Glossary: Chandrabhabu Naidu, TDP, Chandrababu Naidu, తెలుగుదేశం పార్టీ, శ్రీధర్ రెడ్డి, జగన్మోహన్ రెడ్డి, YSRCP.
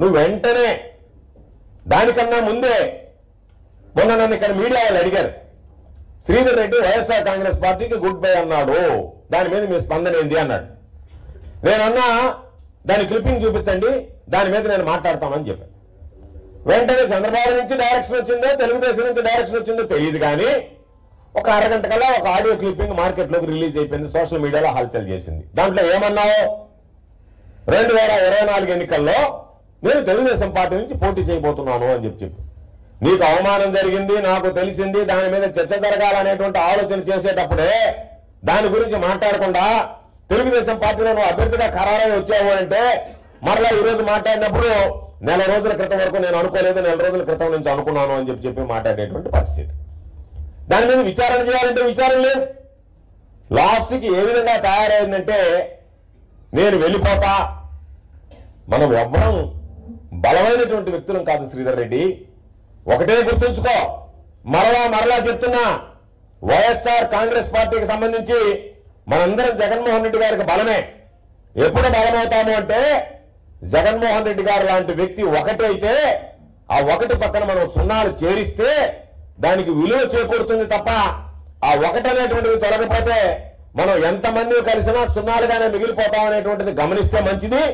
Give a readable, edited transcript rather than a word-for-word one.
నువ్వు వెంటనే దానికన్నా ముందే మొన్న నన్ను ఇక్కడ మీడియా వాళ్ళు అడిగారు శ్రీధర్ రెడ్డి వైఎస్ఆర్ కాంగ్రెస్ పార్టీకి గుడ్ బై అన్నాడు దాని మీద మీ స్పందన ఏంది అన్నాడు నేనన్నా దాని క్లిప్పింగ్ చూపించండి దాని మీద నేను మాట్లాడతామని చెప్పాను వెంటనే చంద్రబాబు నుంచి డైరెక్షన్ వచ్చిందో తెలుగుదేశం నుంచి డైరెక్షన్ వచ్చిందో తెలియదు కానీ ఒక అరగంట కల్లా ఒక ఆడియో క్లిప్పింగ్ మార్కెట్లోకి రిలీజ్ అయిపోయింది సోషల్ మీడియాలో హల్చల్ చేసింది దాంట్లో ఏమన్నావు 2024 ఎన్నికల్లో నేను తెలుగుదేశం పార్టీ నుంచి పోటీ చేయబోతున్నాను అని చెప్పి నీకు అవమానం జరిగింది నాకు తెలిసింది దాని మీద చర్చ జరగాలనేటువంటి ఆలోచన చేసేటప్పుడే దాని గురించి మాట్లాడకుండా తెలుగుదేశం పార్టీలో నువ్వు అభ్యర్థిగా ఖరారై వచ్చావు అంటే మరలా ఈరోజు మాట్లాడినప్పుడు నెల రోజుల క్రితం వరకు నేను అనుకోలేదు నెల రోజుల క్రితం నుంచి అనుకున్నాను అని చెప్పి మాట్లాడేటువంటి పరిస్థితి దాని మీద విచారణ చేయాలంటే విచారణ లేదు లాస్ట్కి ఏ విధంగా తయారైందంటే నేను వెళ్ళిపోతా మనం ఎవ్వరం బలమైనటువంటి వ్యక్తులం కాదు శ్రీధర్ రెడ్డి ఒకటే గుర్తుంచుకో మరలా చెప్తున్నా వైఎస్ఆర్ కాంగ్రెస్ పార్టీకి సంబంధించి మనందరం జగన్మోహన్ రెడ్డి గారికి బలమే ఎప్పుడు బలమవుతాము అంటే జగన్మోహన్ రెడ్డి గారు లాంటి వ్యక్తి ఒకటైతే ఆ ఒకటి పక్కన మనం సున్నాలు చేరిస్తే దానికి విలువ చేకూరుతుంది తప్ప ఆ ఒకటనేటువంటిది తొలగిపోతే మనం ఎంతమంది కలిసినా సున్నాలుగానే మిగిలిపోతామనేటువంటిది గమనిస్తే మంచిది.